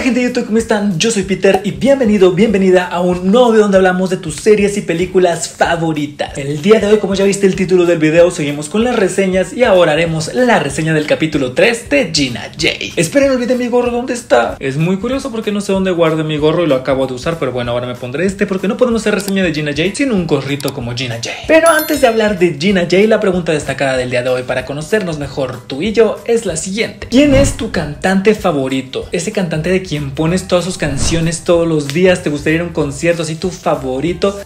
Hola gente de YouTube, ¿cómo están? Yo soy Peter y bienvenido, bienvenida a un nuevo video donde hablamos de tus series y películas favoritas. El día de hoy, como ya viste el título del video, seguimos con las reseñas y ahora haremos la reseña del capítulo 3 de Gina Yei. Esperen, no olviden mi gorro, ¿dónde está? Es muy curioso porque no sé dónde guardé mi gorro y lo acabo de usar, pero bueno, ahora me pondré este porque no podemos hacer reseña de Gina Yei sin un gorrito como Gina Yei. Pero antes de hablar de Gina Yei, la pregunta destacada del día de hoy para conocernos mejor tú y yo es la siguiente. ¿Quién es tu cantante favorito? Ese cantante de quien pones todas sus canciones todos los días, te gustaría ir a un concierto, así tu favorita,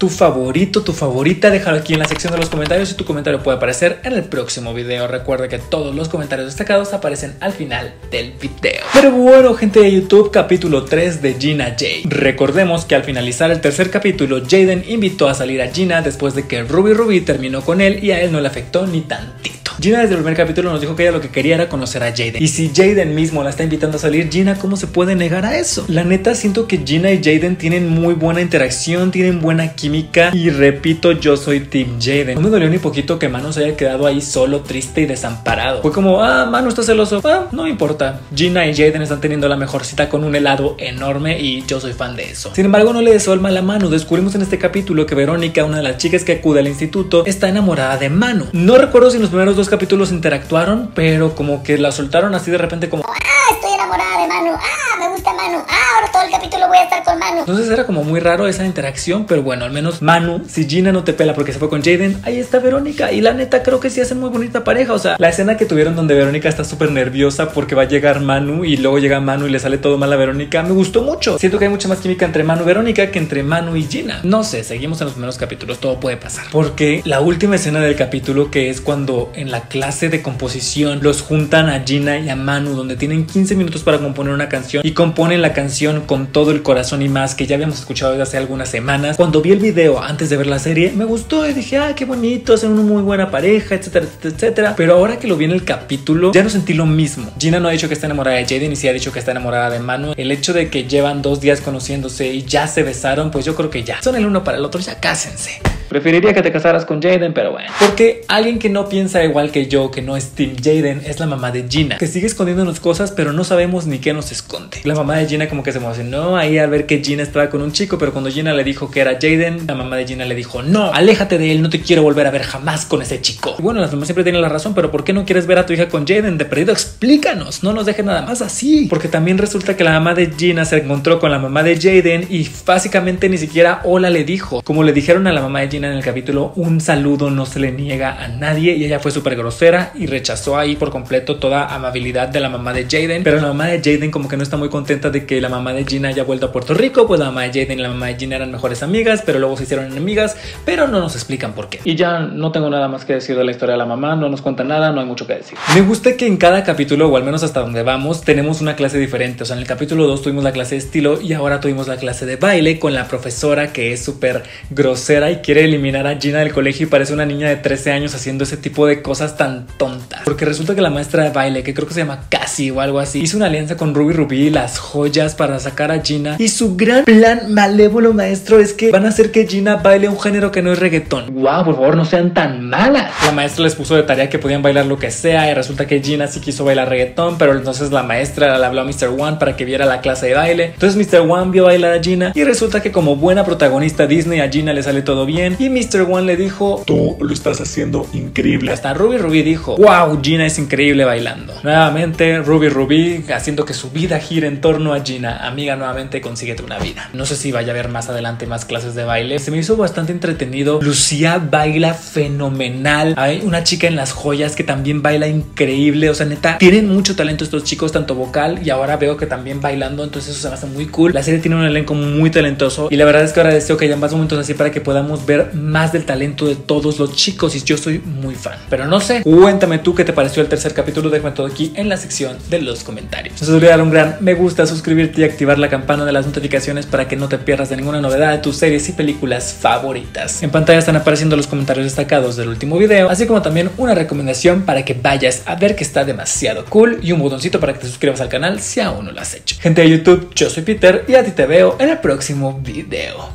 déjalo aquí en la sección de los comentarios y tu comentario puede aparecer en el próximo video. Recuerda que todos los comentarios destacados aparecen al final del video. Pero bueno, gente de YouTube, capítulo 3 de Gina Yei. Recordemos que al finalizar el tercer capítulo, Jayden invitó a salir a Gina después de que Ruby Ruby terminó con él y a él no le afectó ni tantito. Gina desde el primer capítulo nos dijo que ella lo que quería era conocer a Jayden. Y si Jayden mismo la está invitando a salir, Gina, ¿cómo se puede negar a eso? La neta, siento que Gina y Jayden tienen muy buena interacción, tienen buena química. Y repito, yo soy Team Jayden. No me dolió ni poquito que Manu se haya quedado ahí solo, triste y desamparado. Fue como, ah, Manu está celoso, ah, no me importa. Gina y Jayden están teniendo la mejor cita con un helado enorme y yo soy fan de eso. Sin embargo, no le deseo el mal a Manu. Descubrimos en este capítulo que Verónica, una de las chicas que acude al instituto, está enamorada de Manu. No recuerdo si en los primeros dos capítulos interactuaron, pero como que la soltaron así de repente como, ah, estoy enamorada de Manu, ah, me gusta Manu, ah, ahora todo el capítulo voy a estar con Manu. Entonces era como muy raro esa interacción, pero bueno, al menos Manu, si Gina no te pela porque se fue con Jayden, ahí está Verónica, y la neta creo que sí hacen muy bonita pareja. O sea, la escena que tuvieron donde Verónica está súper nerviosa porque va a llegar Manu y luego llega Manu y le sale todo mal a Verónica, me gustó mucho. Siento que hay mucha más química entre Manu y Verónica que entre Manu y Gina. No sé, seguimos en los primeros capítulos, todo puede pasar, porque la última escena del capítulo, que es cuando en la clase de composición los juntan a Gina y a Manu, donde tienen 15 minutos para componer una canción, y componen la canción Con Todo el Corazón y Más, que ya habíamos escuchado desde hace algunas semanas. Cuando vi el video antes de ver la serie, me gustó y dije, ah, qué bonito, hacen una muy buena pareja, etcétera, etcétera. Pero ahora que lo vi en el capítulo, ya no sentí lo mismo. Gina no ha dicho que está enamorada de Jayden y sí ha dicho que está enamorada de Manu. El hecho de que llevan 2 días conociéndose y ya se besaron, pues yo creo que ya son el uno para el otro, ya cásense. Preferiría que te casaras con Jayden, pero bueno. Porque alguien que no piensa igual que yo, que no es Team Jayden, es la mamá de Gina, que sigue escondiéndonos cosas, pero no sabemos ni qué nos esconde. La mamá de Gina como que se emocionó ahí al ver que Gina estaba con un chico, pero cuando Gina le dijo que era Jayden, la mamá de Gina le dijo, no, aléjate de él, no te quiero volver a ver jamás con ese chico. Y bueno, las mamás siempre tienen la razón, pero ¿por qué no quieres ver a tu hija con Jayden? De perdido, explícanos, no nos dejes nada más así. Porque también resulta que la mamá de Gina se encontró con la mamá de Jayden y básicamente ni siquiera hola le dijo. Como le dijeron a la mamá de Gina en el capítulo, un saludo no se le niega a nadie, y ella fue súper grosera y rechazó ahí por completo toda amabilidad de la mamá de Jayden. Pero la mamá de Jayden como que no está muy contenta de que la mamá de Gina haya vuelto a Puerto Rico, pues la mamá de Jayden y la mamá de Gina eran mejores amigas, pero luego se hicieron enemigas, pero no nos explican por qué. Y ya no tengo nada más que decir de la historia de la mamá, no nos cuenta nada, no hay mucho que decir. Me gusta que en cada capítulo, o al menos hasta donde vamos, tenemos una clase diferente. O sea, en el capítulo 2 tuvimos la clase de estilo y ahora tuvimos la clase de baile con la profesora que es súper grosera y quiere eliminar a Gina del colegio y parece una niña de 13 años haciendo ese tipo de cosas tan tontas. Porque resulta que la maestra de baile, que creo que se llama Cassie o algo así, hizo una alianza con Ruby Ruby, las joyas, para sacar a Gina, y su gran plan malévolo, maestro, es que van a hacer que Gina baile un género que no es reggaetón. Wow, por favor, no sean tan malas. La maestra les puso de tarea que podían bailar lo que sea y resulta que Gina sí quiso bailar reggaetón, pero entonces la maestra le habló a Mr. One para que viera la clase de baile. Entonces Mr. One vio bailar a Gina y resulta que como buena protagonista Disney a Gina le sale todo bien y Mr. One le dijo, tú lo estás haciendo increíble. Hasta Ruby dijo, wow, Gina es increíble bailando. Nuevamente Ruby haciendo que su vida gire en torno a Gina. Amiga, nuevamente consíguete una vida. No sé si vaya a haber más adelante más clases de baile. Se me hizo bastante entretenido. Lucía baila fenomenal. Hay una chica en las joyas que también baila increíble. O sea, neta, tienen mucho talento estos chicos, tanto vocal y ahora veo que también bailando. Entonces eso se me hace muy cool. La serie tiene un elenco muy talentoso y la verdad es que ahora deseo que haya más momentos así para que podamos ver más del talento de todos los chicos, y yo soy muy fan. Pero no sé, cuéntame tú qué te pareció el tercer capítulo, déjame todo aquí en la sección de los comentarios. No se olvide dar un gran me gusta, suscribirte y activar la campana de las notificaciones para que no te pierdas de ninguna novedad de tus series y películas favoritas. En pantalla están apareciendo los comentarios destacados del último video, así como también una recomendación para que vayas a ver, que está demasiado cool, y un botoncito para que te suscribas al canal si aún no lo has hecho. Gente de YouTube, yo soy Peter y a ti te veo en el próximo video.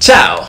¡Chao!